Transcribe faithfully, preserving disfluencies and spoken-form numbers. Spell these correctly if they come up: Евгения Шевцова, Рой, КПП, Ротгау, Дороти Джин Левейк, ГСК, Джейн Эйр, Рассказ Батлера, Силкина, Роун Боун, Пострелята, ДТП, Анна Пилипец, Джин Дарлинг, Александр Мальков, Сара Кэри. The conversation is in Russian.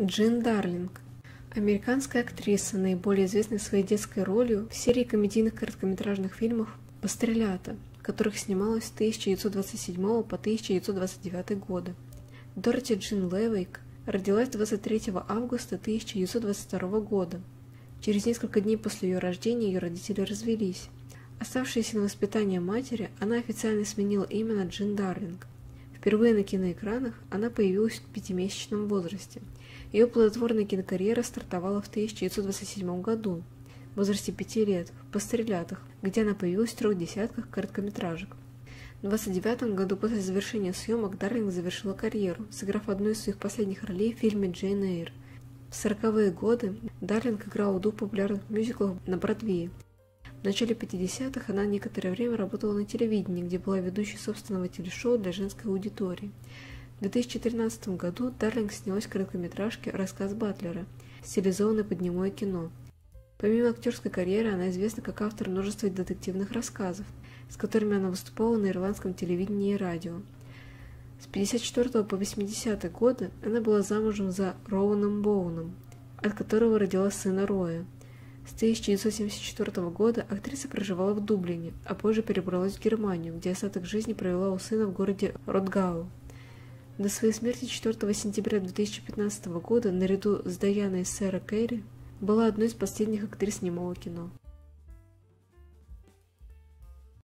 Джин Дарлинг. Американская актриса, наиболее известная своей детской ролью в серии комедийных короткометражных фильмов «Пострелята», в которых снималась с тысяча девятьсот двадцать седьмого по тысяча девятьсот двадцать девятый годы. Дороти Джин Левейк родилась двадцать третьего августа тысяча девятьсот двадцать второго года. Через несколько дней после ее рождения ее родители развелись. Оставшаяся на воспитание матери, она официально сменила имя на Джин Дарлинг. Впервые на киноэкранах она появилась в пятимесячном возрасте. Ее плодотворная кинокарьера стартовала в тысяча девятьсот двадцать седьмом году, в возрасте пяти лет, в «Пострелятах», где она появилась в трех десятках короткометражек. В двадцать девятом году после завершения съемок Дарлинг завершила карьеру, сыграв одну из своих последних ролей в фильме «Джейн Эйр». В сороковые годы Дарлинг играла в двух популярных мюзиклах на Бродвее. В начале пятидесятых она некоторое время работала на телевидении, где была ведущей собственного телешоу для женской аудитории. В две тысячи тринадцатом году Дарлинг снялась в короткометражке «Рассказ Батлера», стилизованной под немое кино. Помимо актерской карьеры, она известна как автор множества детективных рассказов, с которыми она выступала на ирландском телевидении и радио. С тысяча девятьсот пятьдесят четвёртого по восьмидесятые годы она была замужем за Роуном Боуном, от которого родила сына Роя. С тысяча девятьсот семьдесят четвёртого года актриса проживала в Дублине, а позже перебралась в Германию, где остаток жизни провела у сына в городе Ротгау. До своей смерти четвёртого сентября две тысячи пятнадцатого года наряду с Даяной и Сарой Кэри была одной из последних актрис немого кино.